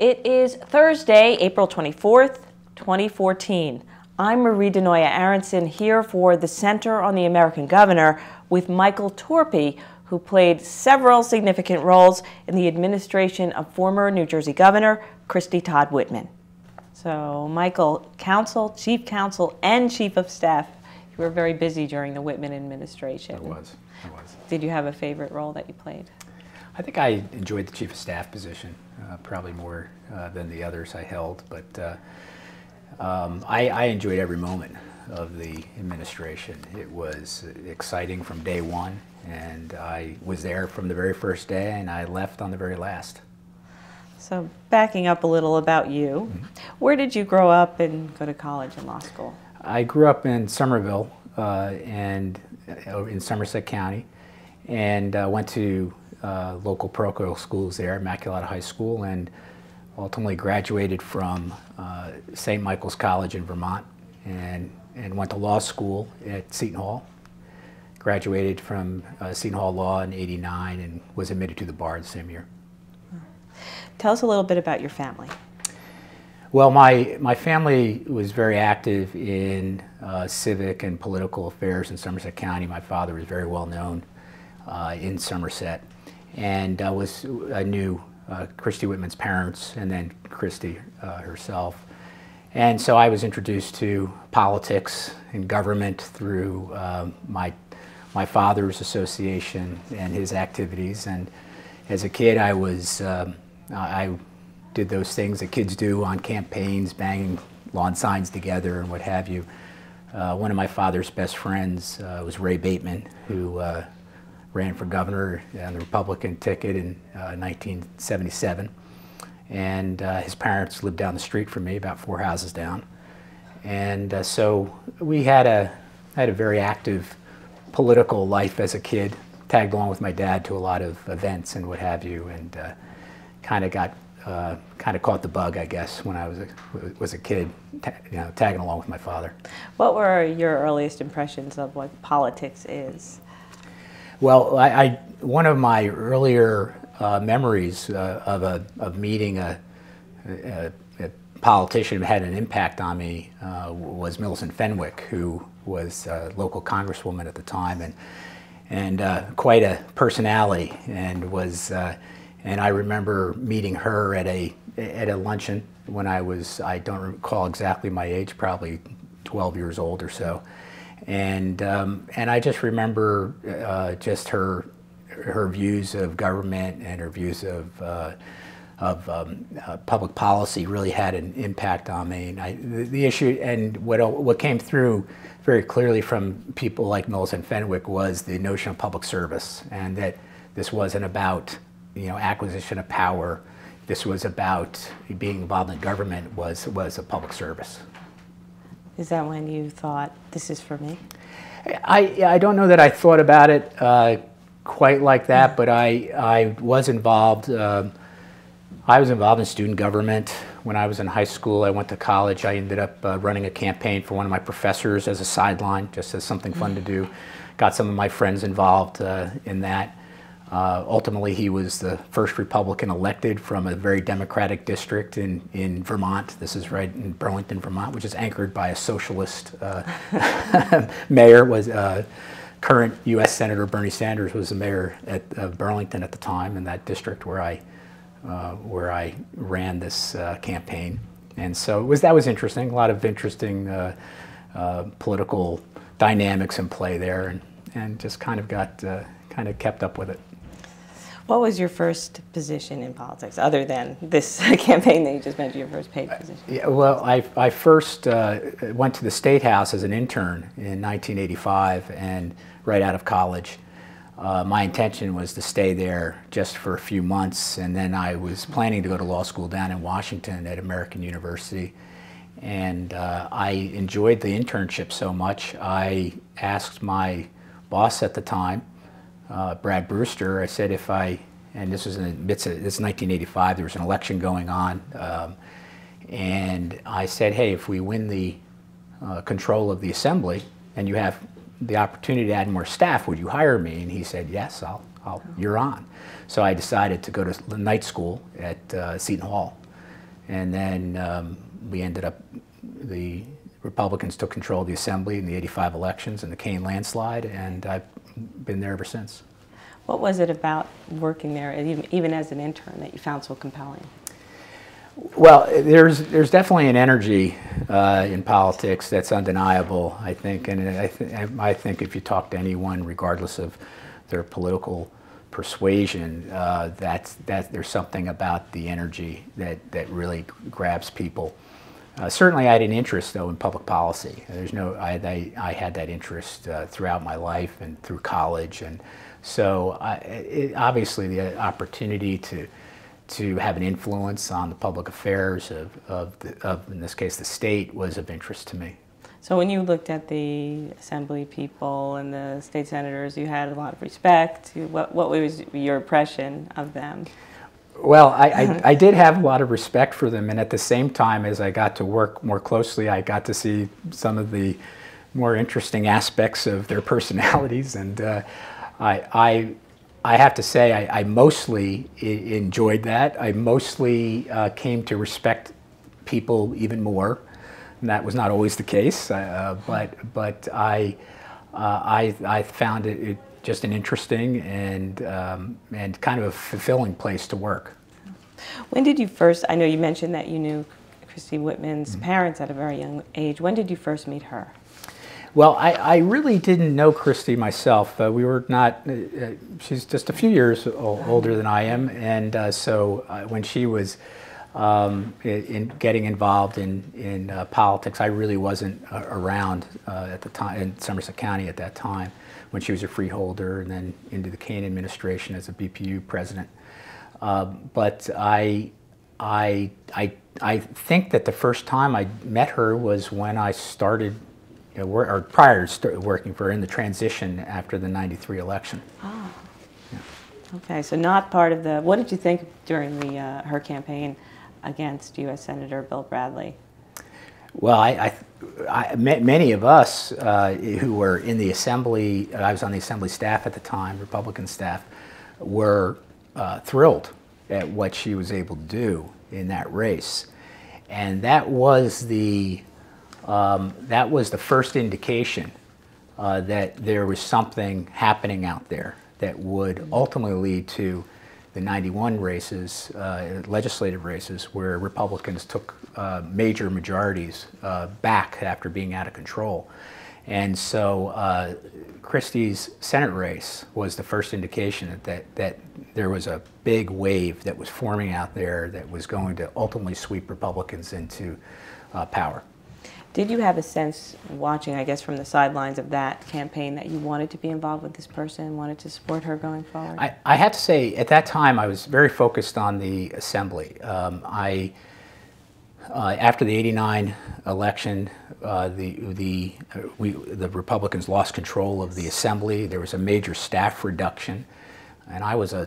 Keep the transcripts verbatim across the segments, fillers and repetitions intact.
It is Thursday, April twenty-fourth, twenty fourteen. I'm Marie DeNoia Aronsohn here for the Center on the American Governor with Michael Torpey, who played several significant roles in the administration of former New Jersey Governor Christine Todd Whitman. So Michael, counsel, chief counsel, and chief of staff, you were very busy during the Whitman administration. I was, I was. Did you have a favorite role that you played? I think I enjoyed the chief of staff position, uh, probably more uh, than the others I held, but uh, um, I, I enjoyed every moment of the administration. It was exciting from day one, and I was there from the very first day, and I left on the very last. So backing up a little about you, mm-hmm. Where did you grow up and go to college and law school? I grew up in Somerville uh, and uh, in Somerset County, and uh, went to Uh, local parochial schools there, Immaculata High School, and ultimately graduated from uh, Saint Michael's College in Vermont, and, and went to law school at Seton Hall. Graduated from uh, Seton Hall Law in eighty-nine and was admitted to the bar the same year. Tell us a little bit about your family. Well, my, my family was very active in uh, civic and political affairs in Somerset County. My father was very well known uh, in Somerset. And I was I knew uh, Christy Whitman's parents, and then Christy uh, herself, and so I was introduced to politics and government through uh, my my father's association and his activities. And as a kid, I was um, I did those things that kids do on campaigns, banging lawn signs together and what have you. Uh, one of my father's best friends uh, was Ray Bateman, who. Uh, ran for governor on the Republican ticket in uh, nineteen seventy-seven. And uh, his parents lived down the street from me, about four houses down. And uh, so we had a, had a very active political life as a kid, tagged along with my dad to a lot of events and what have you, and uh, kind of got, uh, kind of caught the bug, I guess, when I was a, was a kid, ta you know, tagging along with my father. What were your earliest impressions of what politics is? Well, I, I, one of my earlier uh, memories uh, of, a, of meeting a, a, a politician who had an impact on me uh, was Millicent Fenwick, who was a local congresswoman at the time, and, and uh, quite a personality. And, was, uh, and I remember meeting her at a, at a luncheon when I was, I don't recall exactly my age, probably twelve years old or so. And um, and I just remember uh, just her her views of government and her views of uh, of um, uh, public policy really had an impact on me. And I, the, the issue and what what came through very clearly from people like Millicent Fenwick was the notion of public service, and that this wasn't about you know acquisition of power. This was about being involved in government was was a public service. Is that when you thought, this is for me? I, I don't know that I thought about it uh, quite like that, but I, I was involved. Uh, I was involved in student government. When I was in high school, I went to college. I ended up uh, running a campaign for one of my professors as a sideline, just as something fun to do. Got some of my friends involved uh, in that. Uh, ultimately, he was the first Republican elected from a very Democratic district in, in Vermont. This is right in Burlington, Vermont, which is anchored by a socialist uh, mayor. Was uh, current U S Senator Bernie Sanders was the mayor at uh, Burlington at the time in that district where I uh, where I ran this uh, campaign. And so it was that was interesting. A lot of interesting uh, uh, political dynamics in play there, and and just kind of got uh, kind of kept up with it. What was your first position in politics, other than this campaign that you just mentioned, your first paid position? Uh, yeah, well, I, I first uh, went to the State House as an intern in nineteen eighty-five, and right out of college. Uh, my intention was to stay there just for a few months, and then I was planning to go to law school down in Washington at American University. And uh, I enjoyed the internship so much, I asked my boss at the time, Uh, Brad Brewster, I said if I, and this was in the midst of, this was nineteen eighty-five, there was an election going on, um, and I said, hey, if we win the uh, control of the assembly and you have the opportunity to add more staff, would you hire me? And he said, yes, I'll, I'll, you're on. So I decided to go to night school at uh, Seton Hall And then um, we ended up, the Republicans took control of the Assembly in the eighty-five elections and the Kane landslide, and I've been there ever since. What was it about working there, even as an intern, that you found so compelling? Well, there's there's definitely an energy uh, in politics that's undeniable, I think, and I, th I think if you talk to anyone, regardless of their political persuasion, uh, that's that there's something about the energy that that really grabs people. Uh, certainly, I had an interest though in public policy. There's no, I I, I had that interest uh, throughout my life and through college and. So uh, it, obviously the opportunity to, to have an influence on the public affairs of, of, the, of, in this case, the state was of interest to me. So when you looked at the Assembly people and the state senators, you had a lot of respect. What, what was your impression of them? Well, I, I, I did have a lot of respect for them, and at the same time as I got to work more closely, I got to see some of the more interesting aspects of their personalities and uh, I, I, I have to say I, I mostly I enjoyed that. I mostly uh, came to respect people even more, and that was not always the case. Uh, but but I, uh, I I found it, it just an interesting and um, and kind of a fulfilling place to work. When did you first? I know you mentioned that you knew Christine Whitman's mm-hmm. parents at a very young age. When did you first meet her? Well, I, I really didn't know Christy myself. Uh, we were not, uh, she's just a few years old, older than I am, and uh, so uh, when she was um, in, in getting involved in, in uh, politics, I really wasn't uh, around uh, at the time, in Somerset County at that time, when she was a freeholder and then into the Kane administration as a B P U president. Uh, but I, I, I, I think that the first time I met her was when I started You know, or prior to working for her in the transition after the ninety-three election. Oh. Yeah. Okay, so not part of the, what did you think during the, uh, her campaign against U S Senator Bill Bradley? Well, I, I, I met many of us uh, who were in the Assembly, I was on the Assembly staff at the time, Republican staff, were uh, thrilled at what she was able to do in that race. And that was the Um, that was the first indication uh, that there was something happening out there that would ultimately lead to the ninety-one races, uh, legislative races, where Republicans took uh, major majorities uh, back after being out of control. And so uh, Christie's Senate race was the first indication that, that, that there was a big wave that was forming out there that was going to ultimately sweep Republicans into uh, power. Did you have a sense, watching, I guess, from the sidelines of that campaign, that you wanted to be involved with this person, wanted to support her going forward? I, I have to say, at that time, I was very focused on the Assembly. Um, I, uh, after the eighty-nine election, uh, the the uh, we the Republicans lost control of the Assembly. There was a major staff reduction, and I was a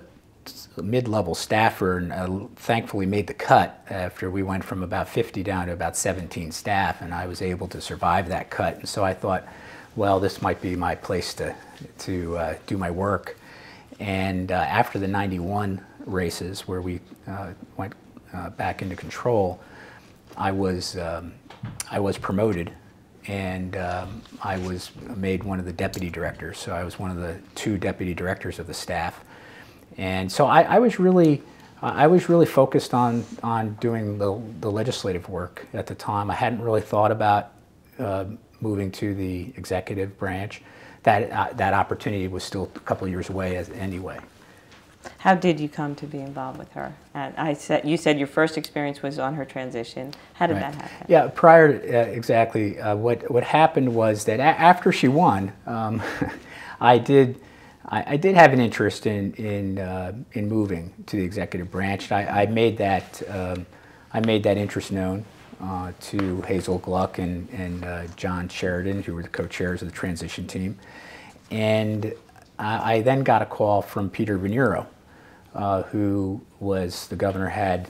mid-level staffer, and uh, thankfully made the cut after we went from about fifty down to about seventeen staff, and I was able to survive that cut. And so I thought, well, this might be my place to, to uh, do my work. And uh, after the ninety-one races, where we uh, went uh, back into control, I was, um, I was promoted, and um, I was made one of the deputy directors. So I was one of the two deputy directors of the staff. And so I, I was really, I was really focused on on doing the, the legislative work at the time. I hadn't really thought about uh, moving to the executive branch. That uh, that opportunity was still a couple of years away as, anyway. How did you come to be involved with her? And I said you said your first experience was on her transition. How did right. that happen? Yeah, prior to, uh, exactly. Uh, what what happened was that a after she won, um, I did. I, I did have an interest in in uh, in moving to the executive branch. I, I made that um, I made that interest known uh, to Hazel Gluck and and uh, John Sheridan, who were the co-chairs of the transition team, and I, I then got a call from Peter Verniero, uh, who was the governor had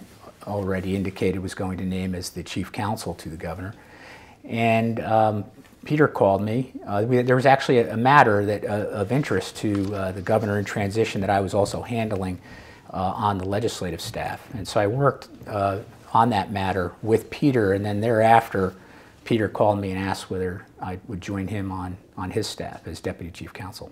already indicated was going to name as the chief counsel to the governor, and. Um, Peter called me. Uh, we, there was actually a, a matter that, uh, of interest to uh, the governor in transition that I was also handling uh, on the legislative staff. And so I worked uh, on that matter with Peter, and then thereafter, Peter called me and asked whether I would join him on, on his staff as Deputy Chief Counsel.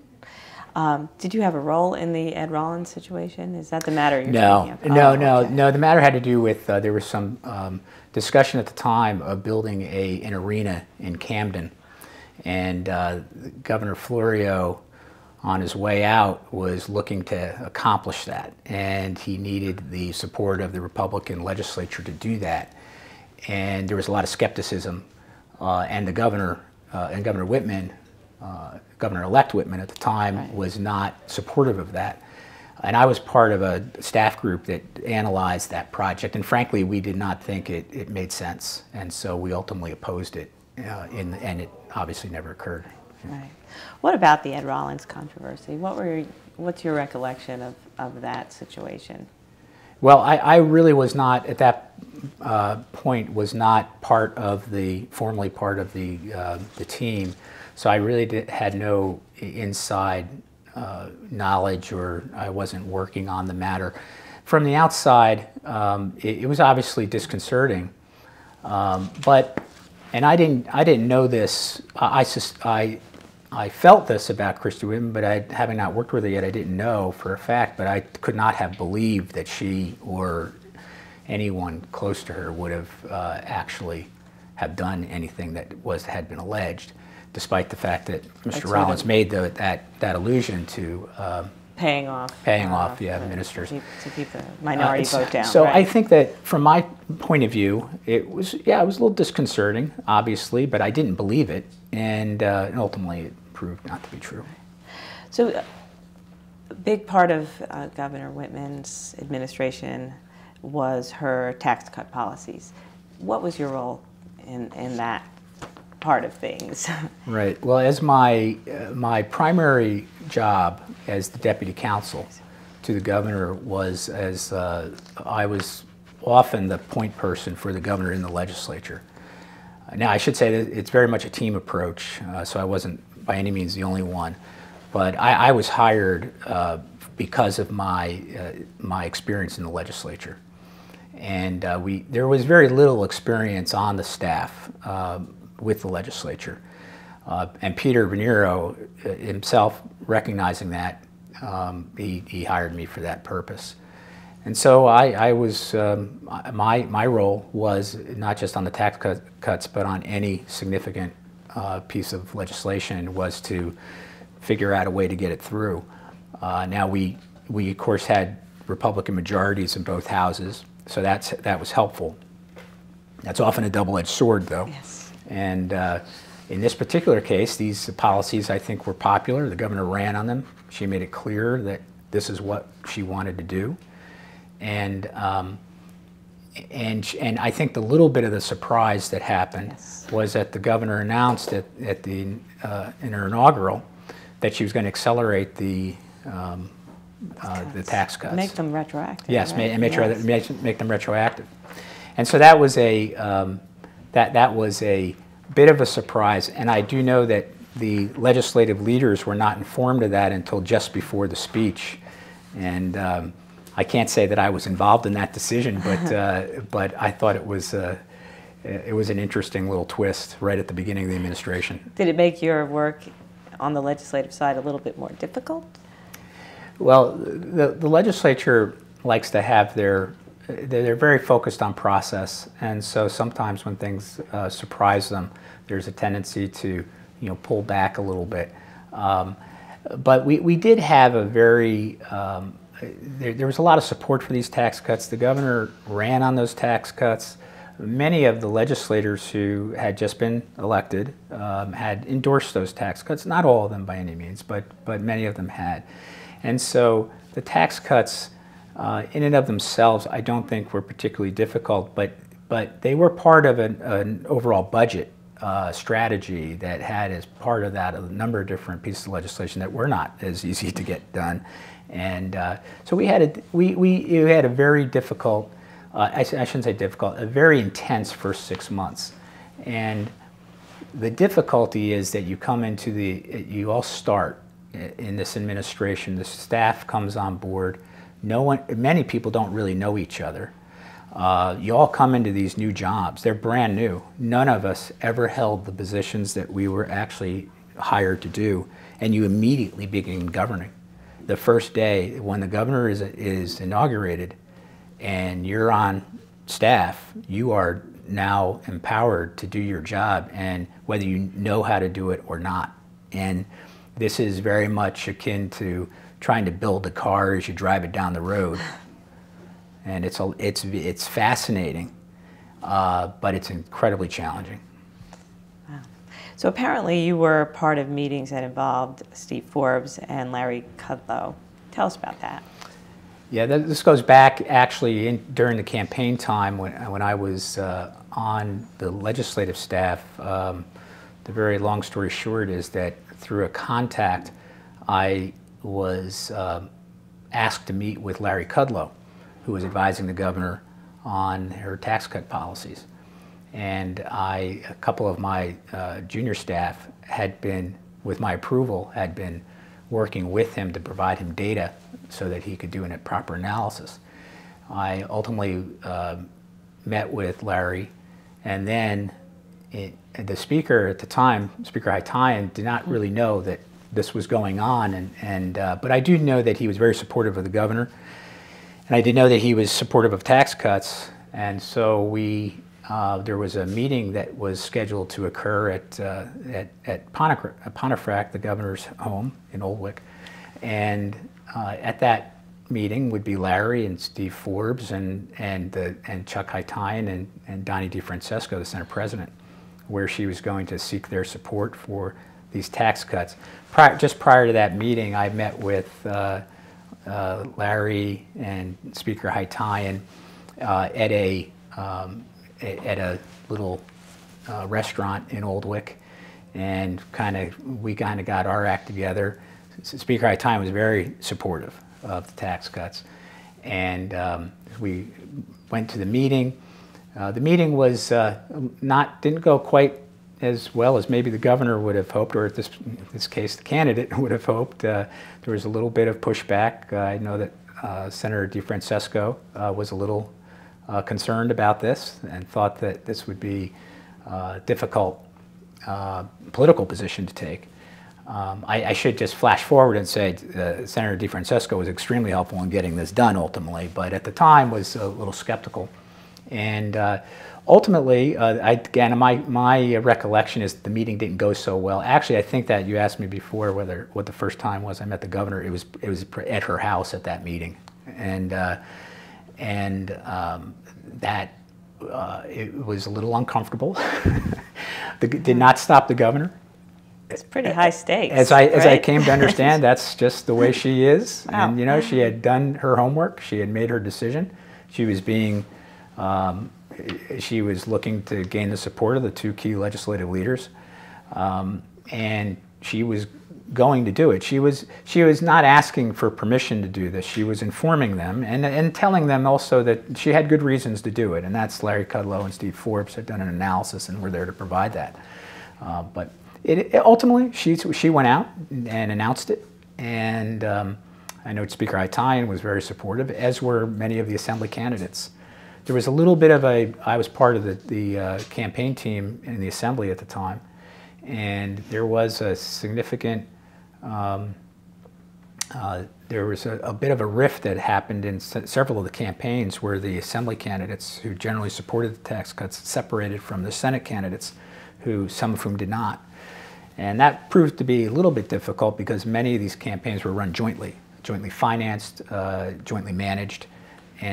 Um, did you have a role in the Ed Rollins situation? Is that the matter you're no, talking about? No, oh, no, okay. no. The matter had to do with, uh, there was some um, discussion at the time of building a, an arena in Camden. And uh, Governor Florio, on his way out, was looking to accomplish that. And he needed the support of the Republican legislature to do that. And there was a lot of skepticism. Uh, and the governor, uh, and Governor Whitman, Uh, Governor-elect Whitman at the time, right, was not supportive of that. And I was part of a staff group that analyzed that project, and frankly, we did not think it, it made sense, and so we ultimately opposed it, uh, in, and it obviously never occurred. Right. What about the Ed Rollins controversy? What were your, what's your recollection of, of that situation? Well, I, I really was not, at that uh, point, was not part of the, formally part of the, uh, the team. So I really did, had no inside uh, knowledge, or I wasn't working on the matter. From the outside, um, it, it was obviously disconcerting. Um, but, and I didn't, I didn't know this. I, I, I felt this about Christy Whitman, but I, having not worked with her yet, I didn't know for a fact. But I could not have believed that she or anyone close to her would have uh, actually have done anything that was had been alleged, despite the fact that Mister That's Rollins made the, that, that allusion to um, paying off, paying off, off yeah, the, ministers. To keep, to keep the minority uh, vote down. So right? I think that from my point of view, it was, yeah, it was a little disconcerting, obviously, but I didn't believe it, and, uh, and ultimately it proved not to be true. So a big part of uh, Governor Whitman's administration was her tax cut policies. What was your role in, in that part of things? Right. Well, as my uh, my primary job as the deputy counsel to the governor was as uh, I was often the point person for the governor in the legislature. Now, I should say that it's very much a team approach, uh, so I wasn't by any means the only one, but I, I was hired uh, because of my uh, my experience in the legislature. And uh, we there was very little experience on the staff uh, with the legislature. Uh, and Peter Verniero himself, recognizing that, um, he, he hired me for that purpose. And so I, I was, um, my, my role was not just on the tax cut, cuts, but on any significant uh, piece of legislation, was to figure out a way to get it through. Uh, now we, we of course had Republican majorities in both houses, so that's, that was helpful. That's often a double-edged sword, though. Yes. And uh, in this particular case, these policies, I think, were popular. The governor ran on them. She made it clear that this is what she wanted to do. And, um, and, and I think the little bit of the surprise that happened, yes, was that the governor announced at, at the, uh, in her inaugural that she was going to accelerate the, um, uh, the tax cuts. Make them retroactive. Yes, right? and make, yes. Make, make them retroactive. And so that was a... Um, That, that was a bit of a surprise, and I do know that the legislative leaders were not informed of that until just before the speech. And um, I can't say that I was involved in that decision, but, uh, but I thought it was, uh, it was an interesting little twist right at the beginning of the administration. Did it make your work on the legislative side a little bit more difficult? Well, the, the legislature likes to have their they're very focused on process, and so sometimes when things uh, surprise them, there's a tendency to, you know, pull back a little bit. Um, but we, we did have a very, um, there, there was a lot of support for these tax cuts. The governor ran on those tax cuts. Many of the legislators who had just been elected um, had endorsed those tax cuts. Not all of them by any means, but, but many of them had. And so the tax cuts, Uh, in and of themselves, I don't think were particularly difficult, but, but they were part of an, an overall budget uh, strategy that had, as part of that, a number of different pieces of legislation that were not as easy to get done. And uh, so we had a, we, we, we had a very difficult, uh, I, I shouldn't say difficult, a very intense first six months. And the difficulty is that you come into the, you all start in this administration, the staff comes on board. No one, many people don't really know each other. Uh, you all come into these new jobs. They're brand new. None of us ever held the positions that we were actually hired to do, and you immediately begin governing. The first day when the governor is, is inaugurated and you're on staff, you are now empowered to do your job, and whether you know how to do it or not. And this is very much akin to trying to build a car as you drive it down the road. And it's, a, it's, it's fascinating, uh, but it's incredibly challenging. Wow. So apparently you were part of meetings that involved Steve Forbes and Larry Kudlow. Tell us about that. Yeah, th this goes back actually in, during the campaign time when, when I was uh, on the legislative staff. Um, the very long story short is that through a contact, I was uh, asked to meet with Larry Kudlow, who was advising the governor on her tax cut policies. And I, a couple of my uh, junior staff had been, with my approval, had been working with him to provide him data so that he could do a proper analysis. I ultimately uh, met with Larry, and then it, the speaker at the time, Speaker Haytaian, did not really know that this was going on, and, and uh, but I do know that he was very supportive of the governor. And I did know that he was supportive of tax cuts, and so we, uh, there was a meeting that was scheduled to occur at, uh, at, at Pontefract, the governor's home in Oldwick. And uh, at that meeting would be Larry and Steve Forbes and, and, the, and Chuck Haytaian and, and Donnie DiFrancesco, the Senate president, where she was going to seek their support for these tax cuts. Prior, just prior to that meeting, I met with uh, Uh, Larry and Speaker Haytaian uh, at a um, at a little uh, restaurant in Oldwick, and kind of we kind of got our act together. Speaker Haytaian was very supportive of the tax cuts, and um, we went to the meeting. Uh, the meeting was uh, not didn't go quite as well as maybe the governor would have hoped, or at this, in this case, the candidate would have hoped. Uh, there was a little bit of pushback. Uh, I know that uh, Senator DeFrancesco uh, was a little uh, concerned about this and thought that this would be a difficult uh, political position to take. Um, I, I should just flash forward and say uh, Senator DeFrancesco was extremely helpful in getting this done ultimately, but at the time was a little skeptical. And uh, ultimately, uh, I, again, my, my recollection is the meeting didn't go so well. Actually, I think that you asked me before whether what the first time was I met the governor. It was it was at her house at that meeting, and uh, and um, that uh, it was a little uncomfortable. the, did not stop the governor. It's pretty high stakes. As I right? as I came to understand, that's just the way she is. Wow. And you know, she had done her homework. She had made her decision. She was being. Um, she was looking to gain the support of the two key legislative leaders, um, and she was going to do it. She was she was not asking for permission to do this. She was informing them and and telling them also that she had good reasons to do it, and that's Larry Kudlow and Steve Forbes had done an analysis and were there to provide that. Uh, but it, it ultimately she she went out and announced it, and um, I know Speaker Haytaian was very supportive, as were many of the assembly candidates. There was a little bit of a, I was part of the, the uh, campaign team in the assembly at the time, and there was a significant, um, uh, there was a, a bit of a rift that happened in se several of the campaigns where the assembly candidates who generally supported the tax cuts separated from the Senate candidates, who some of whom did not. And that proved to be a little bit difficult because many of these campaigns were run jointly, jointly financed, uh, jointly managed.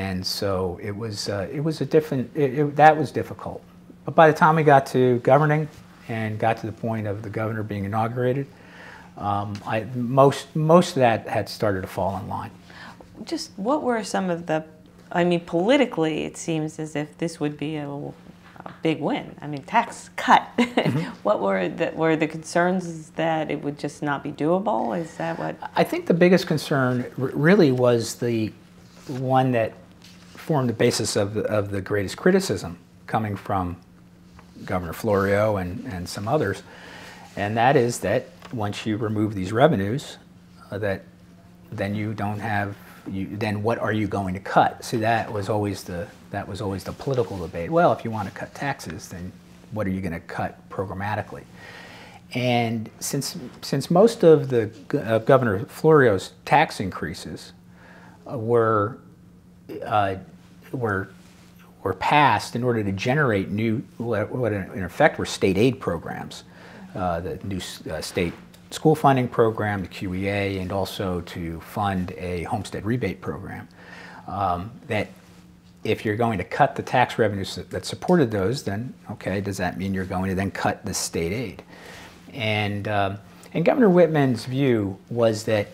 And so it was, uh, it was a different, it, it, that was difficult. But by the time we got to governing and got to the point of the governor being inaugurated, um, I, most, most of that had started to fall in line. Just what were some of the, I mean, politically, it seems as if this would be a, a big win. I mean, tax cut. Mm-hmm. What were the, were the concerns that it would just not be doable? Is that what? I think the biggest concern really was the one that formed the basis of the, of the greatest criticism coming from Governor Florio and, and some others, and that is that once you remove these revenues, uh, that then you don't have you, then what are you going to cut? So that was always the that was always the political debate. Well, if you want to cut taxes, then what are you going to cut programmatically? And since since most of the uh, Governor Florio's tax increases were uh, were were passed in order to generate new what in effect were state aid programs, uh, the new uh, state school funding program, the Q E A, and also to fund a homestead rebate program, um, that if you're going to cut the tax revenues that supported those, then okay, does that mean you're going to then cut the state aid? And um, and Governor Whitman's view was that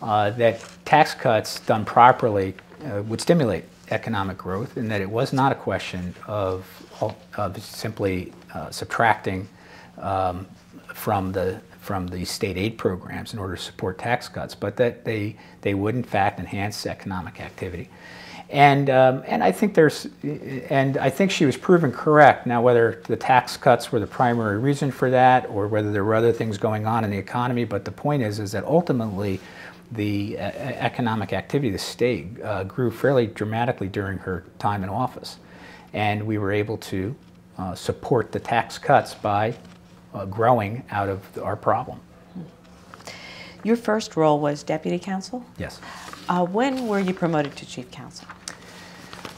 uh, that tax cuts done properly uh, would stimulate economic growth, and that it was not a question of of simply uh, subtracting um, from the from the state aid programs in order to support tax cuts, but that they they would in fact enhance economic activity. And um, and I think there's and I think she was proven correct. Now, whether the tax cuts were the primary reason for that, or whether there were other things going on in the economy, but the point is is that ultimately, the uh, economic activity of the state uh, grew fairly dramatically during her time in office, and we were able to uh, support the tax cuts by uh, growing out of our problem. Your first role was deputy counsel? Yes. Uh, when were you promoted to chief counsel?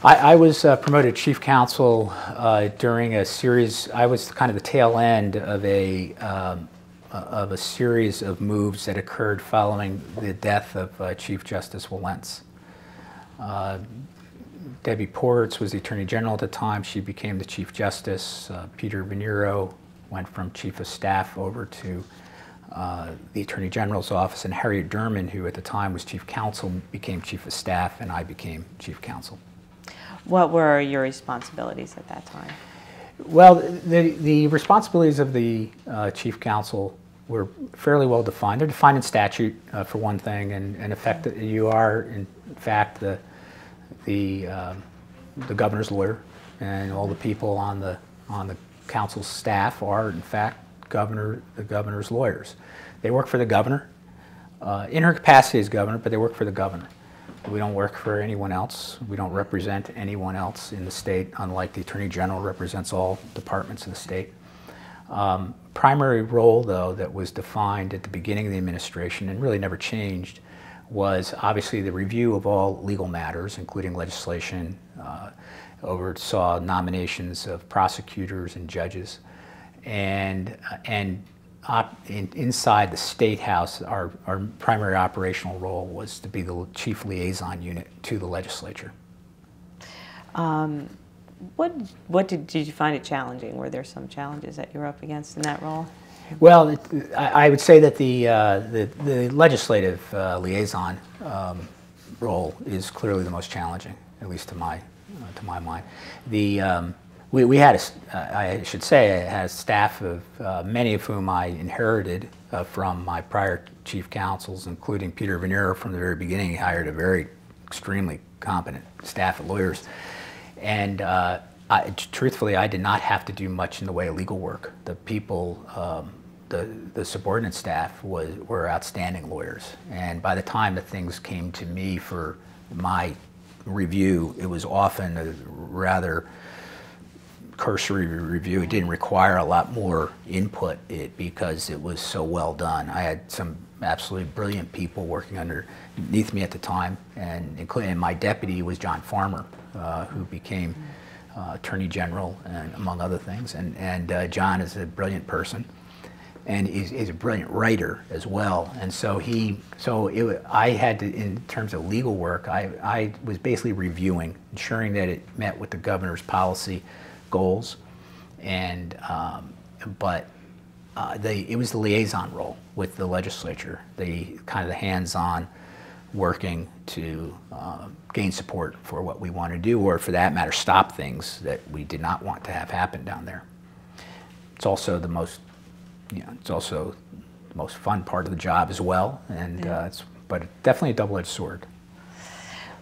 I, I was uh, promoted chief counsel uh, during a series. I was kind of the tail end of a um, uh, of a series of moves that occurred following the death of uh, Chief Justice Wilentz. Uh, Debbie Poritz was the Attorney General at the time. She became the Chief Justice. Uh, Peter Verniero went from Chief of Staff over to Uh, the Attorney General's office, and Harriet Derman, who at the time was Chief Counsel, became Chief of Staff, and I became Chief Counsel. What were your responsibilities at that time? Well, the, the responsibilities of the uh, Chief Counsel were fairly well defined. They're defined in statute, uh, for one thing, and in effect, you are, in fact, the, the, uh, the governor's lawyer, and all the people on the, on the council's staff are, in fact, governor, the governor's lawyers. They work for the governor, uh, in her capacity as governor, but they work for the governor. We don't work for anyone else. We don't represent anyone else in the state, unlike the Attorney General represents all departments of the state. Um, primary role, though, that was defined at the beginning of the administration and really never changed was obviously the review of all legal matters, including legislation, uh, oversaw nominations of prosecutors and judges. And and op, in, inside the State House, our, our primary operational role was to be the chief liaison unit to the legislature. Um, what what did did you find it challenging? Were there some challenges that you were up against in that role? Well, it, I, I would say that the uh, the, the legislative uh, liaison um, role is clearly the most challenging, at least to my uh, to my mind. The um, We, we had, a, uh, I should say, I had a staff of uh, many of whom I inherited uh, from my prior chief counsels, including Peter Verniero. From the very beginning, he hired a very extremely competent staff of lawyers. And uh, I, truthfully, I did not have to do much in the way of legal work. The people, um, the, the subordinate staff was, were outstanding lawyers. And by the time that things came to me for my review, it was often a rather cursory review. It didn't require a lot more input it because it was so well done. I had some absolutely brilliant people working underneath me at the time, and including my deputy was John Farmer, uh, who became uh, Attorney General, and among other things. And, and uh, John is a brilliant person, and he's, he's a brilliant writer as well. And so he, so it, I had to, in terms of legal work, I, I was basically reviewing, ensuring that it met with the governor's policy goals, and um, but uh, they, it was the liaison role with the legislature, the kind of the hands-on working to uh, gain support for what we want to do, or for that matter, stop things that we did not want to have happen down there. It's also the most, you know, it's also the most fun part of the job as well, and yeah. uh, it's but definitely a double-edged sword.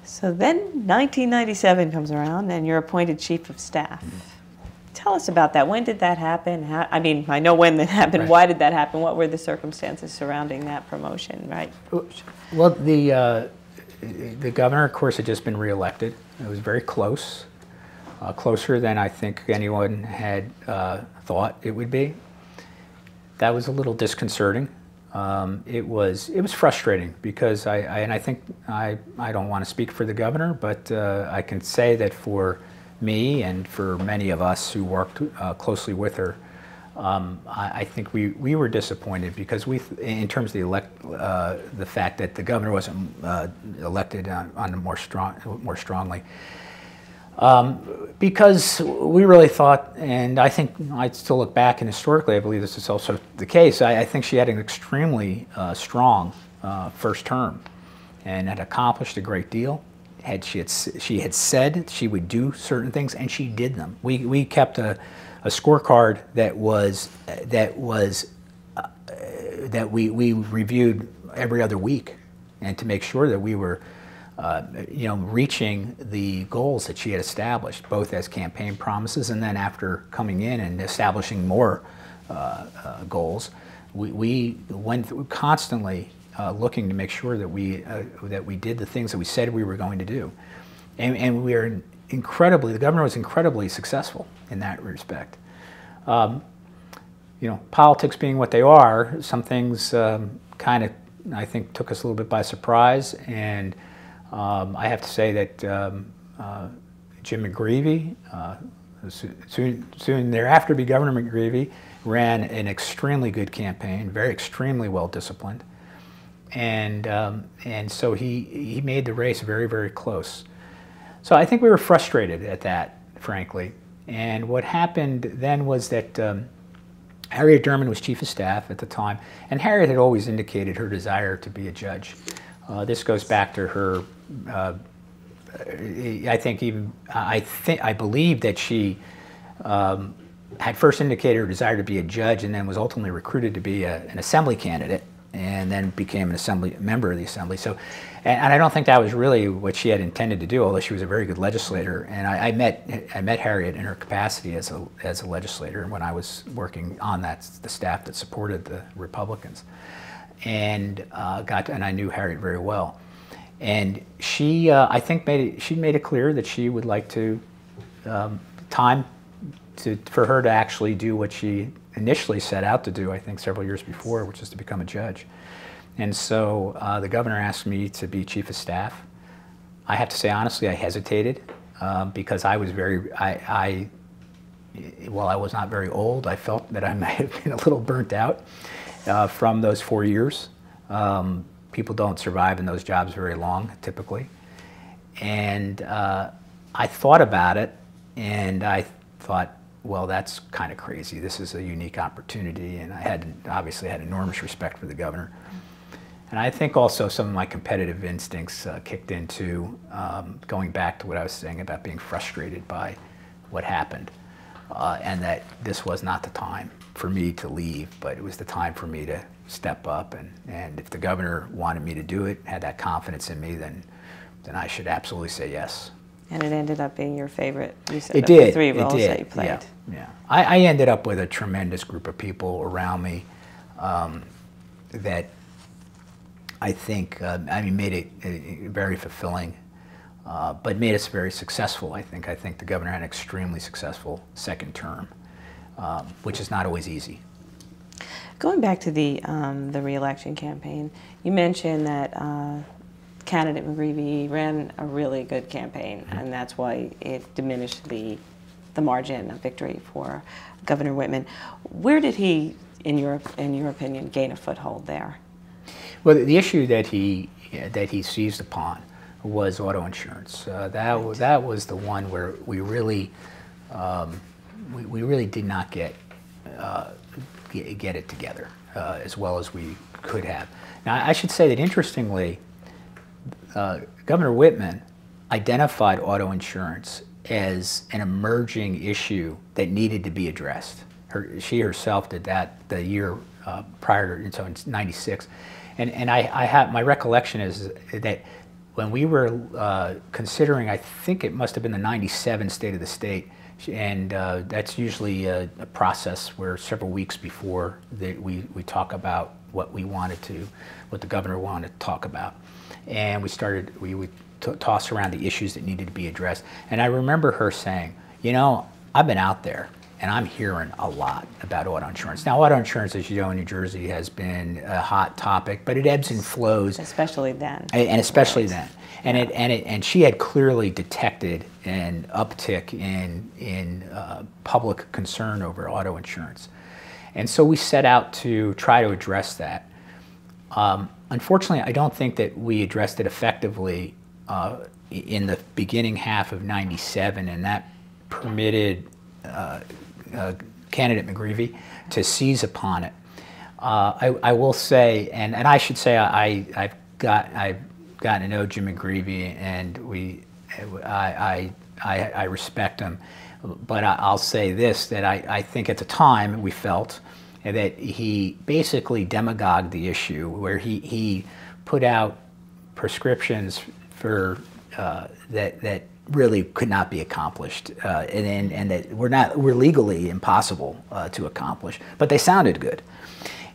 So then, nineteen ninety-seven comes around, and you're appointed chief of staff. Mm-hmm. Tell us about that. When did that happen? How, I mean, I know when that happened. Right. Why did that happen? What were the circumstances surrounding that promotion, right? Well, the, uh, the governor, of course, had just been reelected. It was very close, uh, closer than I think anyone had uh, thought it would be. That was a little disconcerting. Um, it was it was frustrating because I, I and I think I I don't want to speak for the governor, but uh, I can say that for me and for many of us who worked uh, closely with her, um, I, I think we we were disappointed because we, in terms of the elect, uh, the fact that the governor wasn't uh, elected on, on more strong more strongly. Um, because we really thought, and I think I'd still look back, and historically I believe this is also the case, I, I think she had an extremely uh, strong uh, first term and had accomplished a great deal. Had she, had she had said she would do certain things, and she did them. We, we kept a, a scorecard that was, that, was, uh, that we, we reviewed every other week, and to make sure that we were Uh, you know, reaching the goals that she had established, both as campaign promises and then after coming in and establishing more uh, uh, goals. We, we went through constantly uh, looking to make sure that we, uh, that we did the things that we said we were going to do. And, and we were incredibly, the governor was incredibly successful in that respect. Um, you know, politics being what they are, some things um, kind of, I think, took us a little bit by surprise. And Um, I have to say that um, uh, Jim McGreevey, uh, soon, soon thereafter be Governor McGreevey, ran an extremely good campaign, very extremely well disciplined, and um, and so he he made the race very, very close. So I think we were frustrated at that, frankly. And what happened then was that um, Harriet Derman was chief of staff at the time, and Harriet had always indicated her desire to be a judge. Uh, this goes back to her. Uh, I think even I think I believe that she um, had first indicated her desire to be a judge, and then was ultimately recruited to be a, an assembly candidate, and then became an assembly member of the assembly. So, and, and I don't think that was really what she had intended to do, although she was a very good legislator. And I, I met I met Harriet in her capacity as a as a legislator when I was working on that the staff that supported the Republicans. And uh, got to, and I knew Harriet very well, and she uh, I think made it, she made it clear that she would like to um, time to for her to actually do what she initially set out to do. I think several years before, which is to become a judge. And so uh, the governor asked me to be chief of staff. I have to say honestly, I hesitated um, because I was very I, I while I was not very old, I felt that I might have been a little burnt out. Uh, from those four years. Um, people don't survive in those jobs very long, typically. And uh, I thought about it, and I thought, well, that's kind of crazy. This is a unique opportunity, and I had obviously had enormous respect for the governor. And I think also some of my competitive instincts uh, kicked into um, going back to what I was saying about being frustrated by what happened, uh, and that this was not the time for me to leave, but it was the time for me to step up, and, and if the governor wanted me to do it, had that confidence in me, then then I should absolutely say yes. And it ended up being your favorite. You said it did. The three roles it did. That you played. Yeah, yeah. I, I ended up with a tremendous group of people around me um, that I think uh, I mean made it, it very fulfilling, uh, but made us very successful. I think I think the governor had an extremely successful second term. Um, which is not always easy. Going back to the um, the re-election campaign, you mentioned that uh, candidate McGreevey ran a really good campaign, mm-hmm. and that's why it diminished the the margin of victory for Governor Whitman. Where did he, in your in your opinion, gain a foothold there? Well, the issue that he uh, that he seized upon was auto insurance. Uh, that right. was that was the one where we really. Um, We, we really did not get uh, get it together uh, as well as we could have. Now, I should say that interestingly, uh, Governor Whitman identified auto insurance as an emerging issue that needed to be addressed. Her, she herself did that the year uh, prior to, so in ninety-six. And, and I, I have, my recollection is that when we were uh, considering, I think it must have been the ninety-seven State of the State, and uh, that's usually a, a process where several weeks before that we, we talk about what we wanted to, what the governor wanted to talk about. and we started, we would t toss around the issues that needed to be addressed. And I remember her saying, you know, I've been out there and I'm hearing a lot about auto insurance. Now, auto insurance, as you know, in New Jersey has been a hot topic, but it ebbs and flows. Especially then. And especially right. then. And it and it and she had clearly detected an uptick in in uh, public concern over auto insurance, and so we set out to try to address that. Um, unfortunately, I don't think that we addressed it effectively uh, in the beginning half of ninety-seven, and that permitted uh, uh, candidate McGreevey to seize upon it. Uh, I, I will say, and and I should say, I I've got I. gotten to know Jim McGreevey, and we, I, I, I respect him. But I'll say this, that I, I think at the time we felt that he basically demagogued the issue, where he, he put out prescriptions for uh, that, that really could not be accomplished, uh, and, and, and that were, not, were legally impossible uh, to accomplish. But they sounded good.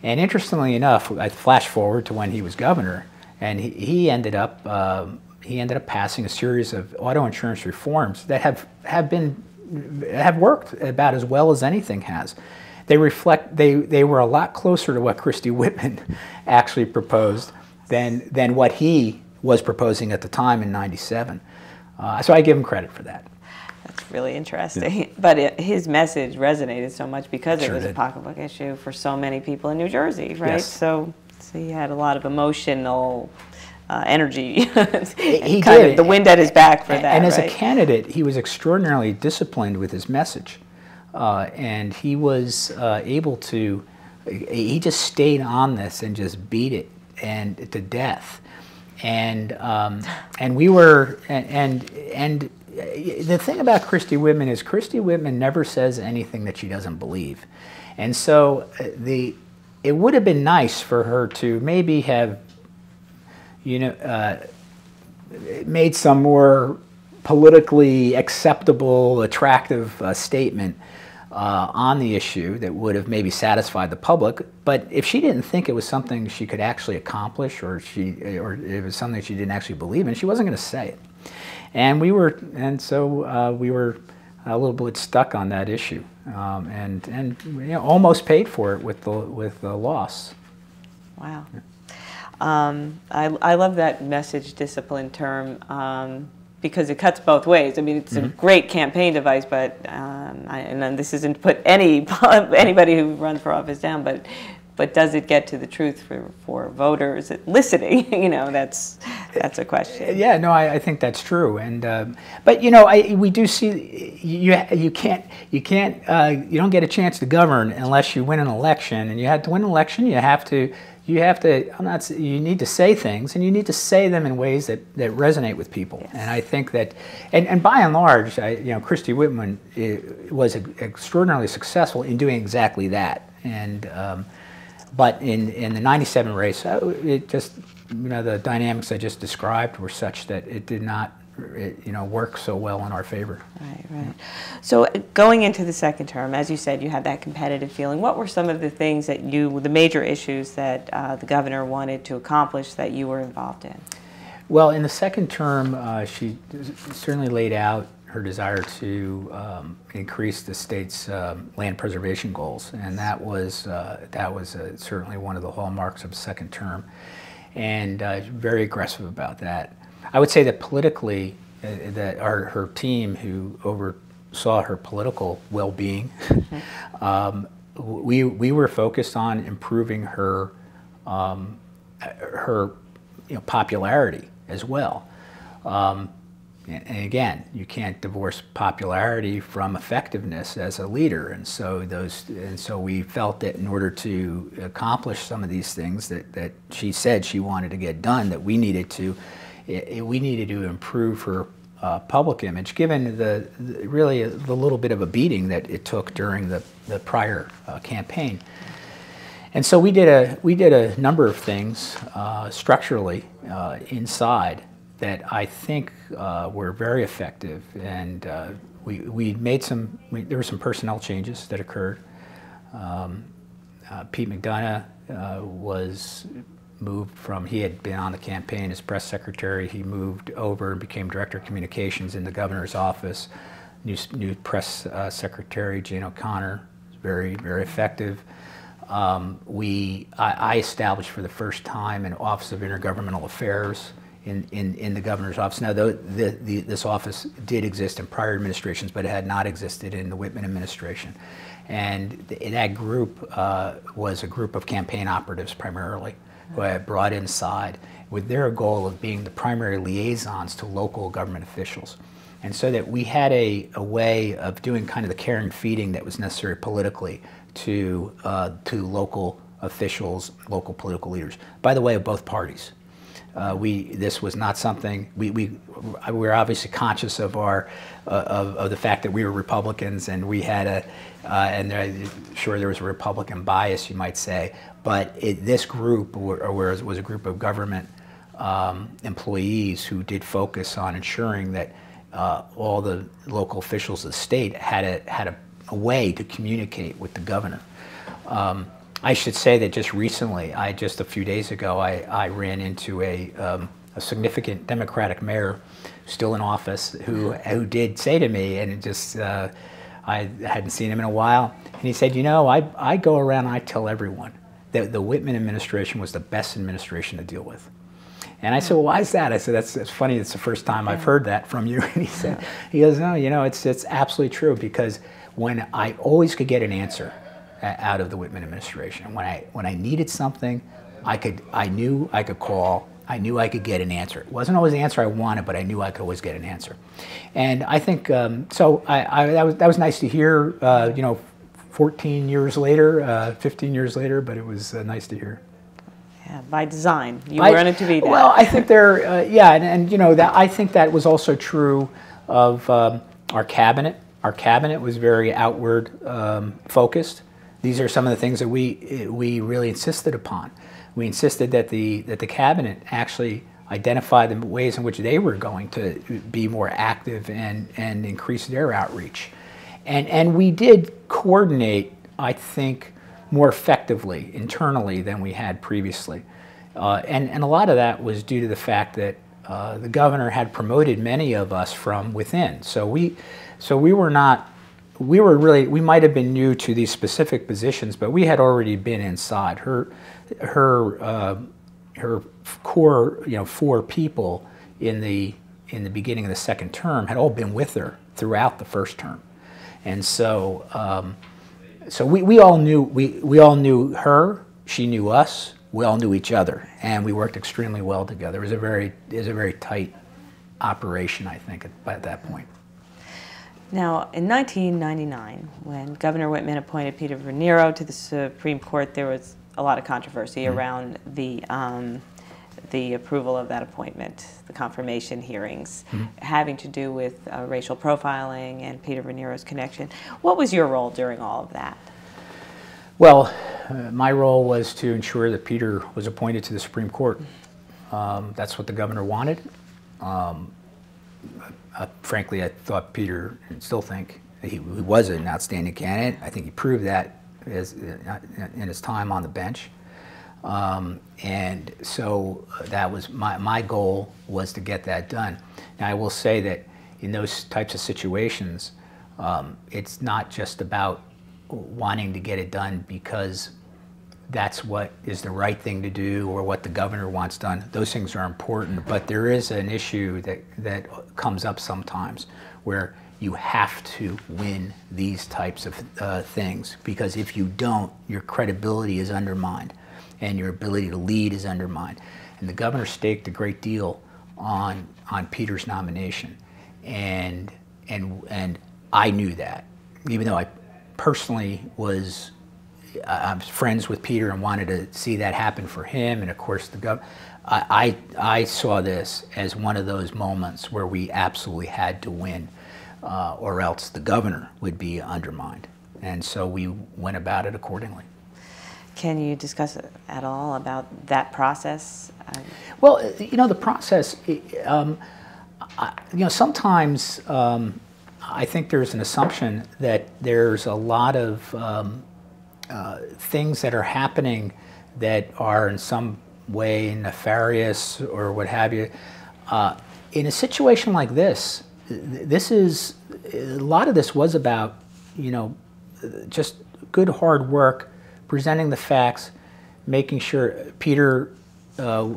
And interestingly enough, I flash forward to when he was governor, and he, he ended up uh, he ended up passing a series of auto insurance reforms that have have been have worked about as well as anything has. They reflect they they were a lot closer to what Christine Whitman actually proposed than than what he was proposing at the time in ninety-seven. Uh, so I give him credit for that. That's really interesting. Yeah. But it, his message resonated so much because it, sure it was did. a pocketbook issue for so many people in New Jersey, right? Yes. So. So he had a lot of emotional uh, energy, he kind did. of the wind at his back for that. And as right? a candidate, he was extraordinarily disciplined with his message. Uh, and he was uh, able to, he just stayed on this and just beat it and to death. And, um, and we were, and, and, and the thing about Christine Whitman is Christine Whitman never says anything that she doesn't believe. And so the... it would have been nice for her to maybe have, you know, uh, made some more politically acceptable, attractive uh, statement uh, on the issue that would have maybe satisfied the public. But if she didn't think it was something she could actually accomplish, or she, or it was something she didn't actually believe in, she wasn't going to say it. And we were, and so uh, we were a little bit stuck on that issue. Um, and and you know, almost paid for it with the with the loss. Wow, yeah. um, I I love that message discipline term um, because it cuts both ways. I mean, it's mm-hmm. a great campaign device, but um, I, and then this isn't put any anybody who runs for office down, but but does it get to the truth for for voters listening? You know, that's that's a question. Yeah, no, I, I think that's true. And um, but you know, I we do see you you can't you can't uh, you don't get a chance to govern unless you win an election. And you have to win an election. You have to you have to I'm not you need to say things, and you need to say them in ways that that resonate with people. Yes. And I think that and and by and large, I, you know, Christine Whitman was extraordinarily successful in doing exactly that. And um, but in in the ninety-seven race, it just you know, the dynamics I just described were such that it did not, it, you know, work so well in our favor. Right, right. So going into the second term, as you said, you had that competitive feeling. What were some of the things that you, the major issues that uh, the governor wanted to accomplish that you were involved in? Well, in the second term, uh, she certainly laid out her desire to um, increase the state's um, land preservation goals, and that was uh, that was uh, certainly one of the hallmarks of the second term. And uh, very aggressive about that. I would say that politically, uh, that our, her team, who oversaw her political well-being, mm-hmm. um, we we were focused on improving her um, her you know, popularity as well. Um, and again, you can't divorce popularity from effectiveness as a leader. And so those, and so we felt that in order to accomplish some of these things that, that she said she wanted to get done, that we needed to, it, we needed to improve her uh, public image, given the, the really the little bit of a beating that it took during the the prior uh, campaign. And so we did a we did a number of things uh, structurally uh, inside that I think uh, were very effective, and uh, we, we made some, we, there were some personnel changes that occurred. Um, uh, Pete McDonough uh, was moved from, he had been on the campaign as press secretary, he moved over and became director of communications in the governor's office. New, new press uh, secretary, Jane O'Connor, very, very effective. Um, we, I, I established for the first time an Office of Intergovernmental Affairs in, in, in the governor's office. Now, though, the, the, this office did exist in prior administrations, but it had not existed in the Whitman administration. And th that group uh, was a group of campaign operatives primarily, who I brought inside with their goal of being the primary liaisons to local government officials. And so that we had a, a way of doing kind of the care and feeding that was necessary politically to, uh, to local officials, local political leaders, by the way, of both parties. Uh, we, this was not something, we, we, we were obviously conscious of, our, uh, of, of the fact that we were Republicans and we had a, uh, and there, sure there was a Republican bias, you might say, but it, this group or, or was a group of government um, employees who did focus on ensuring that Uh, all the local officials of the state had a had a, a way to communicate with the governor. Um, I should say that just recently, I just a few days ago, I, I ran into a um, a significant Democratic mayor, still in office, who who did say to me, and it just uh, I hadn't seen him in a while, and he said, you know, I I go around and I tell everyone that the Whitman administration was the best administration to deal with. And I said, well, why is that? I said, that's, that's funny. It's the first time I've heard that from you. And he said, he goes, no, you know, it's, it's absolutely true, because when I always could get an answer out of the Whitman administration, when I, when I needed something, I, could, I knew I could call, I knew I could get an answer. It wasn't always the answer I wanted, but I knew I could always get an answer. And I think, um, so I, I, that, was, that was nice to hear, uh, you know, fourteen years later, uh, fifteen years later, but it was uh, nice to hear. Yeah, by design, you I, wanted to be there. Well, I think there, uh, yeah, and, and you know, that I think that was also true of um, our cabinet. Our cabinet was very outward um, focused. These are some of the things that we we really insisted upon. We insisted that the that the cabinet actually identify the ways in which they were going to be more active and and increase their outreach, and and we did coordinate, I think, more effectively internally than we had previously. Uh, and, and a lot of that was due to the fact that uh, the governor had promoted many of us from within. So we, so we were not, we were really, we might have been new to these specific positions, but we had already been inside. Her, her, uh, her core, you know, four people in the, in the beginning of the second term had all been with her throughout the first term. And so, um, So we, we all knew we, we all knew her, she knew us, we all knew each other, and we worked extremely well together. It was a very it was a very tight operation, I think, at, by that point. Now, in nineteen ninety-nine, when Governor Whitman appointed Peter Verniero to the Supreme Court, there was a lot of controversy mm-hmm. around the um, the approval of that appointment, the confirmation hearings, mm-hmm. having to do with uh, racial profiling and Peter Verniero's connection. What was your role during all of that? Well, uh, my role was to ensure that Peter was appointed to the Supreme Court. Um, that's what the governor wanted. Um, uh, frankly, I thought Peter, and still think, he, he was an outstanding candidate. I think he proved that as, in his time on the bench. Um, and so that was my, my goal was to get that done. Now, I will say that in those types of situations, um, it's not just about wanting to get it done because that's what is the right thing to do or what the governor wants done. Those things are important, but there is an issue that, that comes up sometimes where you have to win these types of uh, things, because if you don't, your credibility is undermined and your ability to lead is undermined. And the governor staked a great deal on on Peter's nomination, and and and I knew that, even though I personally was I'm friends with Peter and wanted to see that happen for him, and of course the gov I, I I saw this as one of those moments where we absolutely had to win, uh, or else the governor would be undermined, and so we went about it accordingly. Can you discuss at all about that process? Well, you know, the process, um, I, you know, sometimes um, I think there's an assumption that there's a lot of um, uh, things that are happening that are in some way, nefarious or what have you. Uh, in a situation like this, this is, a lot of this was about, you know, just good hard work, presenting the facts, making sure Peter, uh,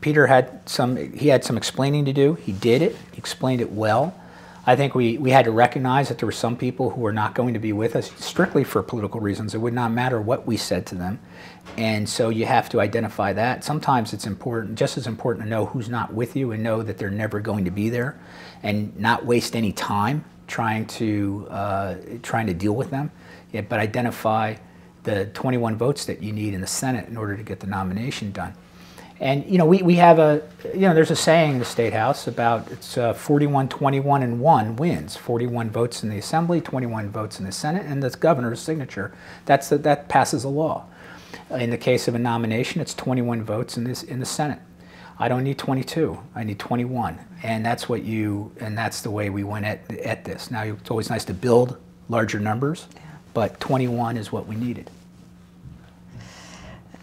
Peter had some, he had some explaining to do. He did it, he explained it well. I think we, we had to recognize that there were some people who were not going to be with us strictly for political reasons. It would not matter what we said to them. And so you have to identify that. Sometimes it's important, just as important to know who's not with you and know that they're never going to be there and not waste any time trying to, uh, trying to deal with them, yeah, but identify the twenty-one votes that you need in the Senate in order to get the nomination done. And, you know, we, we have a, you know, there's a saying in the State House about it's uh, forty-one, twenty-one, and one wins. forty-one votes in the Assembly, twenty-one votes in the Senate, and that's governor's signature. That's the, that passes a law. In the case of a nomination, it's twenty-one votes in, this, in the Senate. I don't need twenty-two, I need twenty-one. And that's what you, and that's the way we went at, at this. Now, it's always nice to build larger numbers, but twenty-one is what we needed.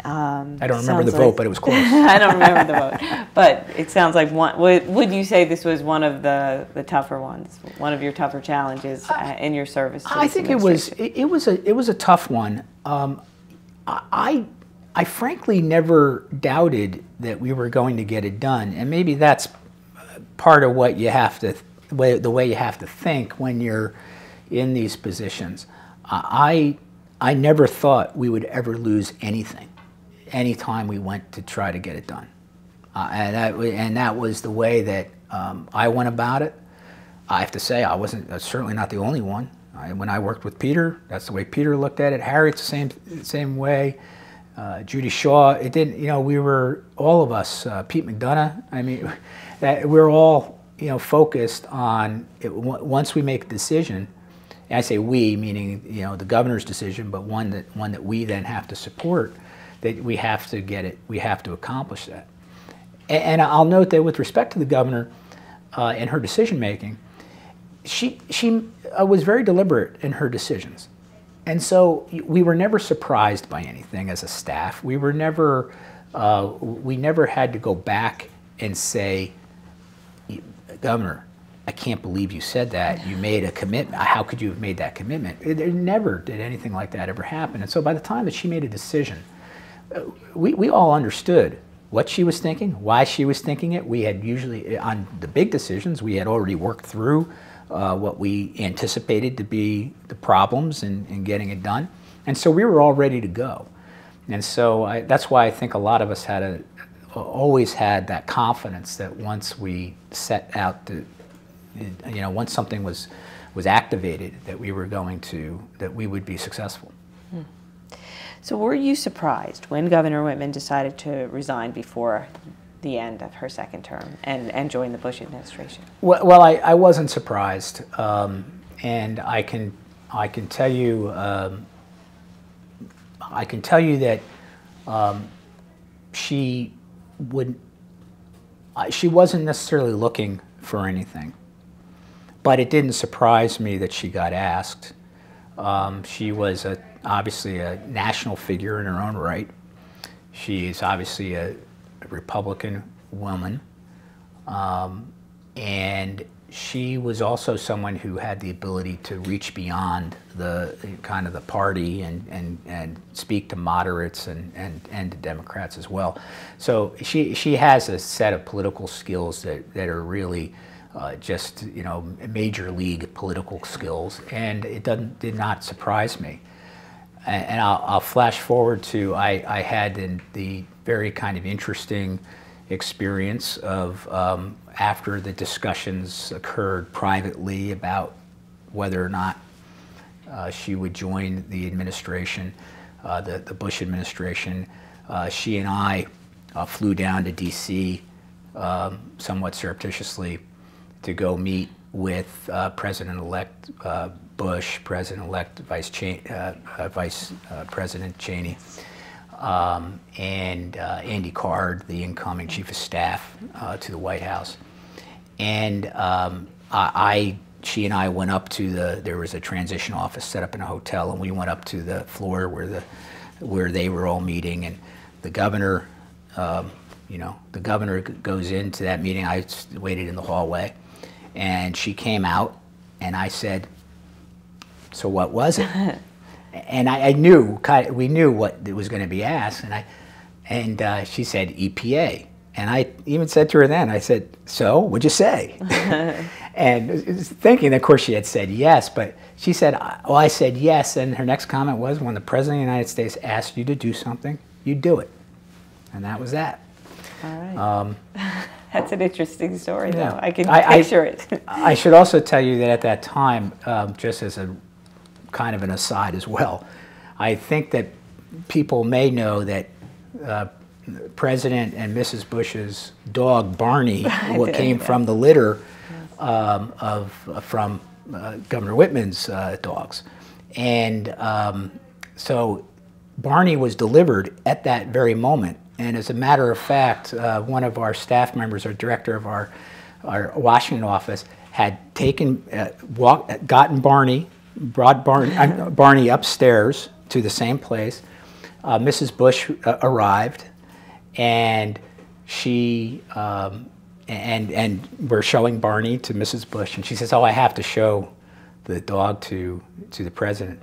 Um, I don't remember the like, vote, but it was close. I don't remember the vote, but it sounds like one. Would, would you say this was one of the the tougher ones, one of your tougher challenges uh, in your service? To I think it was. It, it was a. It was a tough one. Um, I, I frankly never doubted that we were going to get it done, and maybe that's part of what you have to, way, the way you have to think when you're in these positions. Uh, I, I never thought we would ever lose anything. Any time we went to try to get it done. Uh, and, that, and that was the way that um, I went about it. I have to say, I wasn't uh, certainly not the only one. I, when I worked with Peter, that's the way Peter looked at it. Harriet's the same, same way. Uh, Judy Shaw, it didn't, you know, we were, all of us, uh, Pete McDonough, I mean, that we were all, you know, focused on, it, w once we make a decision, and I say we, meaning, you know, the governor's decision, but one that, one that we then have to support, that we have to get it, we have to accomplish that. And, and I'll note that with respect to the governor uh, and her decision-making, she, she uh, was very deliberate in her decisions. And so we were never surprised by anything as a staff. We were never, uh, we never had to go back and say, Governor, I can't believe you said that. You made a commitment. How could you have made that commitment? It, it never did anything like that ever happen. And so by the time that she made a decision, We, we all understood what she was thinking, why she was thinking it. We had usually, on the big decisions, we had already worked through uh, what we anticipated to be the problems in, in getting it done. And so we were all ready to go. And so I, that's why I think a lot of us had a, always had that confidence that once we set out to, you know, once something was, was activated, that we were going to, that we would be successful. Hmm. So were you surprised when Governor Whitman decided to resign before the end of her second term and, and join the Bush administration? Well, well I, I wasn't surprised, um, and I can I can tell you um, I can tell you that um, she would she wasn't necessarily looking for anything, but it didn't surprise me that she got asked. Um, she was a obviously a national figure in her own right. She's obviously a, a Republican woman. Um, and she was also someone who had the ability to reach beyond the kind of the party and, and, and speak to moderates and, and, and to Democrats as well. So she, she has a set of political skills that, that are really Uh, just, you know, major league political skills, and it doesn't, did not surprise me. And, and I'll, I'll flash forward to, I, I had in the very kind of interesting experience of, um, after the discussions occurred privately about whether or not uh, she would join the administration, uh, the, the Bush administration, uh, she and I uh, flew down to D C um, somewhat surreptitiously to go meet with uh, President-elect uh, Bush, President-elect Vice, Cheney, uh, uh, Vice uh, President Cheney, um, and uh, Andy Card, the incoming Chief of Staff uh, to the White House. And um, I, I, she and I went up to the, there was a transition office set up in a hotel, and we went up to the floor where, the, where they were all meeting, and the governor um, you know, the governor goes into that meeting. I waited in the hallway, and she came out, and I said, "So what was it?" And I, I knew, we knew what it was going to be asked, and I, and uh, she said E P A, and I even said to her then, I said, "So what'd you say?" And thinking, of course, she had said yes, but she said, "Well, I said yes," and her next comment was, "When the President of the United States asks you to do something, you do it," and that was that. All right. Um, That's an interesting story, yeah. though. I can I, picture I, it. I should also tell you that at that time, um, just as a kind of an aside as well, I think that people may know that uh, President and Missus Bush's dog, Barney, what came yeah. from the litter um, of uh, from uh, Governor Whitman's uh, dogs. And um, so Barney was delivered at that very moment. And as a matter of fact, uh, one of our staff members, our director of our, our Washington office, had taken, uh, walked, gotten Barney, brought Barney, uh, Barney upstairs to the same place. Uh, Missus Bush uh, arrived, and she um, and and we're showing Barney to Missus Bush, and she says, "Oh, I have to show the dog to to the president."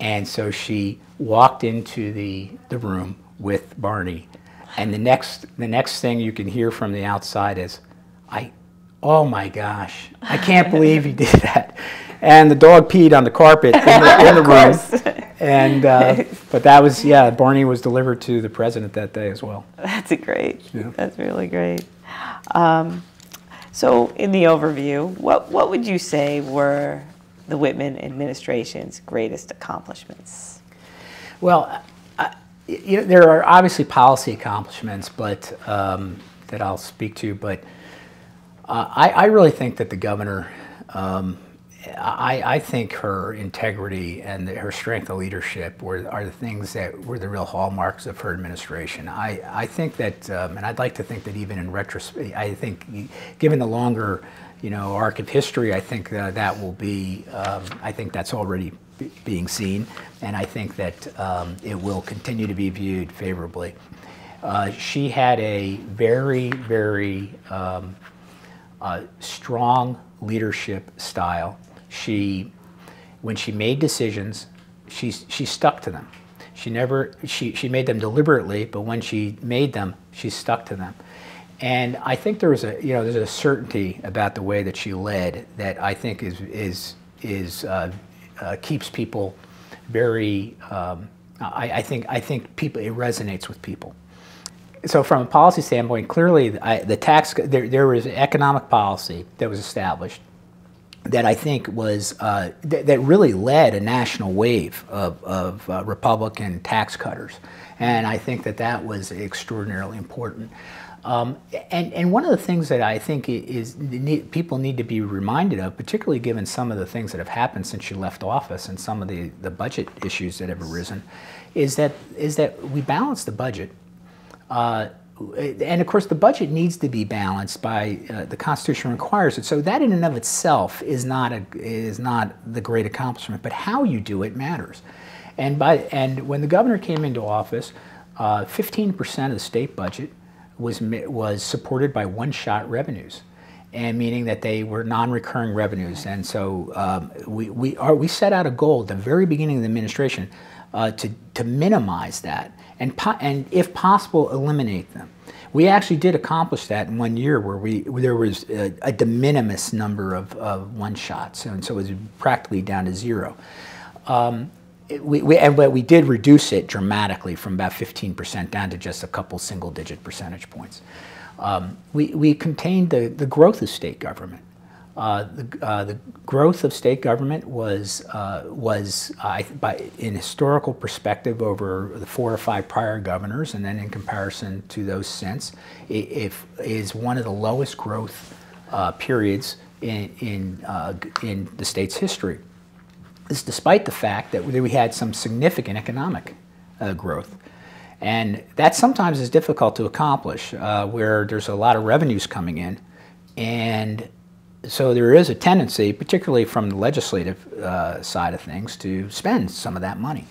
And so she walked into the the room with Barney. And the next, the next thing you can hear from the outside is, "I, oh my gosh, I can't believe he did that." And the dog peed on the carpet in the, in the room. And uh, but that was, yeah, Barney was delivered to the president that day as well. That's great. Yeah. That's really great. Um, so in the overview, what what would you say were the Whitman administration's greatest accomplishments? Well, you know, there are obviously policy accomplishments, but um, that I'll speak to. But uh, I, I really think that the governor, um, I, I think her integrity and the, her strength of leadership were are the things that were the real hallmarks of her administration. I, I think that, um, and I'd like to think that even in retrospect, I think, given the longer, you know, arc of history, I think uh, that will be. Um, I think that's already being seen, and I think that um, it will continue to be viewed favorably. Uh, she had a very, very um, uh, strong leadership style. She, when she made decisions, she, she stuck to them. She never, she, she made them deliberately, but when she made them, she stuck to them. And I think there was a, you know, there's a certainty about the way that she led that I think is, is, is uh, Uh, keeps people very. Um, I, I think. I think people. It resonates with people. So, from a policy standpoint, clearly, I, the tax. There, there was economic policy that was established that I think was uh, th that really led a national wave of of uh, Republican tax cutters, and I think that that was extraordinarily important. Um, and, and one of the things that I think is, is people need to be reminded of, particularly given some of the things that have happened since she left office and some of the, the budget issues that have arisen, is that, is that we balance the budget. Uh, and of course the budget needs to be balanced by, uh, the Constitution requires it. So that in and of itself is not, a, is not the great accomplishment, but how you do it matters. And, by, and when the governor came into office, uh, fifteen percent of the state budget was was supported by one-shot revenues, and meaning that they were non-recurring revenues. And so um, we we are we set out a goal at the very beginning of the administration uh, to to minimize that and po and if possible eliminate them. We actually did accomplish that in one year, where we there was a, a de minimis number of, of one-shots, and so it was practically down to zero. Um, We, we, and, but we did reduce it dramatically from about fifteen percent down to just a couple single-digit percentage points. Um, we, we contained the, the growth of state government. Uh, the, uh, the growth of state government was, uh, was uh, by, in historical perspective over the four or five prior governors, and then in comparison to those since, it, it is one of the lowest growth uh, periods in, in, uh, in the state's history. Is despite the fact that we had some significant economic uh, growth. And that sometimes is difficult to accomplish, uh, where there's a lot of revenues coming in. And so there is a tendency, particularly from the legislative uh, side of things, to spend some of that money.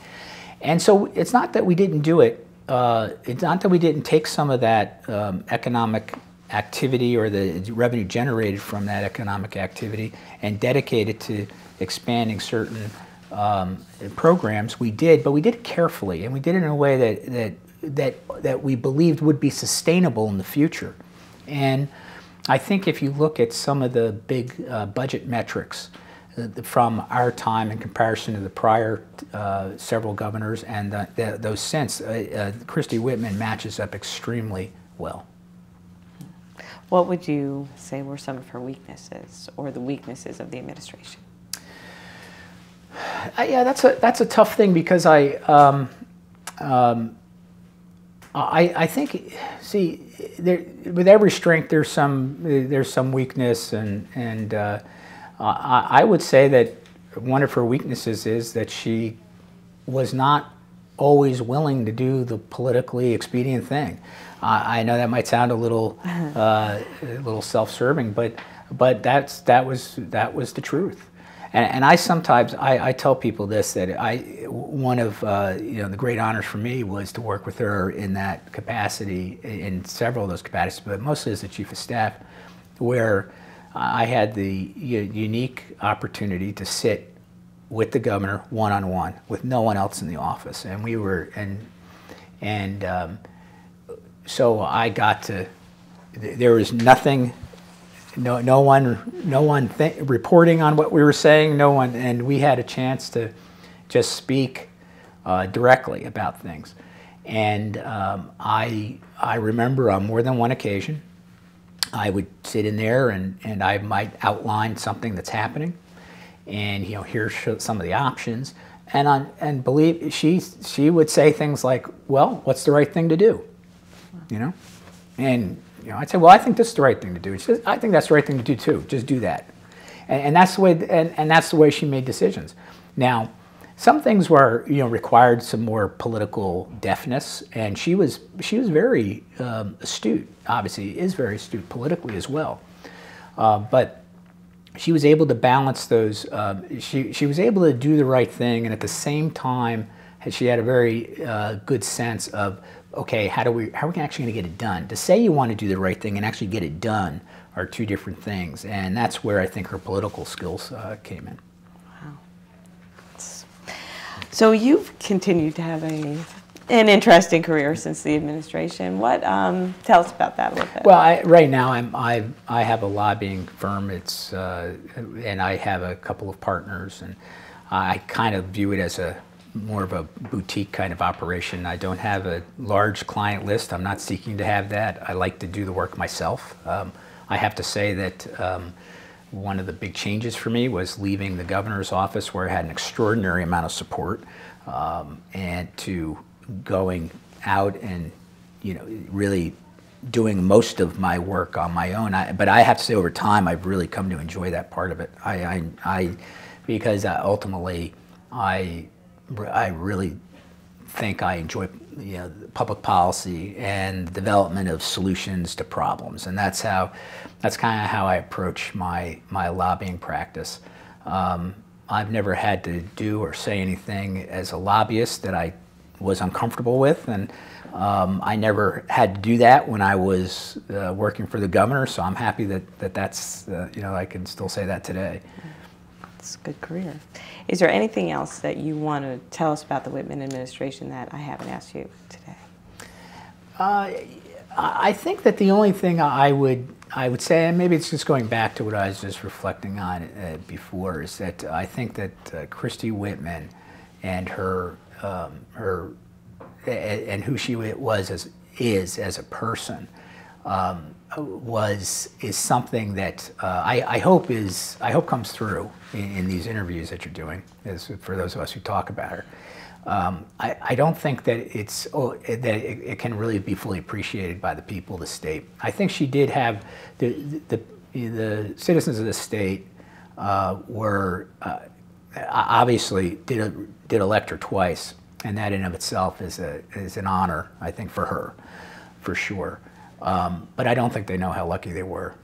And so it's not that we didn't do it uh, it's not that we didn't take some of that um, economic activity or the revenue generated from that economic activity and dedicate it to expanding certain um, programs. We did, but we did it carefully, and we did it in a way that that that that we believed would be sustainable in the future. And I think if you look at some of the big uh, budget metrics from our time in comparison to the prior uh, several governors and the, the, those since, uh, uh, Christy Whitman matches up extremely well. What would you say were some of her weaknesses or the weaknesses of the administration? Uh, yeah, that's a, that's a tough thing because I, um, um, I, I think, see, there, with every strength there's some, there's some weakness and, and uh, Uh, I would say that one of her weaknesses is that she was not always willing to do the politically expedient thing. Uh, I know that might sound a little, uh, a little self-serving, but but that's that was that was the truth. And, and I sometimes I, I tell people this, that I one of uh, you know the great honors for me was to work with her in that capacity, in several of those capacities, but mostly as the chief of staff, where I had the unique opportunity to sit with the governor one-on-one, with no one else in the office, and we were, and and um, so I got to. There was nothing, no, no one, no one th reporting on what we were saying. No one, and we had a chance to just speak uh, directly about things. And um, I, I remember on more than one occasion, I would sit in there and, and I might outline something that's happening, and you know, here's some of the options. And on and believe she she would say things like, "Well, what's the right thing to do?" You know, and you know, I'd say, "Well, I think this is the right thing to do." And she says, "I think that's the right thing to do too. Just do that." And, and that's the way and, and that's the way she made decisions. Now, some things were you know required some more political deftness, and she was she was very um, astute. Obviously, is very astute politically as well. Uh, but she was able to balance those. Uh, she she was able to do the right thing, and at the same time, she had a very uh, good sense of okay, how do we how are we actually going to get it done? To say you want to do the right thing and actually get it done are two different things, and that's where I think her political skills uh, came in. So you've continued to have a, an interesting career since the administration. What um, tell us about that a little bit? Well, I, right now I'm I I have a lobbying firm. It's uh, and I have a couple of partners, and I kind of view it as a more of a boutique kind of operation. I don't have a large client list. I'm not seeking to have that. I like to do the work myself. Um, I have to say that. Um, One of the big changes for me was leaving the governor's office, where I had an extraordinary amount of support, um, and to going out and, you know, really doing most of my work on my own. I, but I have to say, over time, I've really come to enjoy that part of it. I, I, I because I ultimately, I, I really think I enjoy, you know, public policy and development of solutions to problems, and that's how, that's kind of how I approach my my lobbying practice. Um, I've never had to do or say anything as a lobbyist that I was uncomfortable with, and um, I never had to do that when I was uh, working for the governor. So I'm happy that that that's uh, you know I can still say that today. It's a good career. Is there anything else that you want to tell us about the Whitman administration that I haven't asked you today? Uh, I think that the only thing I would I would say, and maybe it's just going back to what I was just reflecting on uh, before, is that I think that uh, Christy Whitman and her um, her and who she was as is as a person. Um, was is something that uh, I, I hope is I hope comes through in, in these interviews that you're doing, as for those of us who talk about her. Um, I, I don't think that it's oh, that it, it can really be fully appreciated by the people of the state. I think she did have the the, the, the citizens of the state uh, were uh, obviously did a, did elect her twice, and that in of itself is a is an honor, I think, for her, for sure. Um, but I don't think they know how lucky they were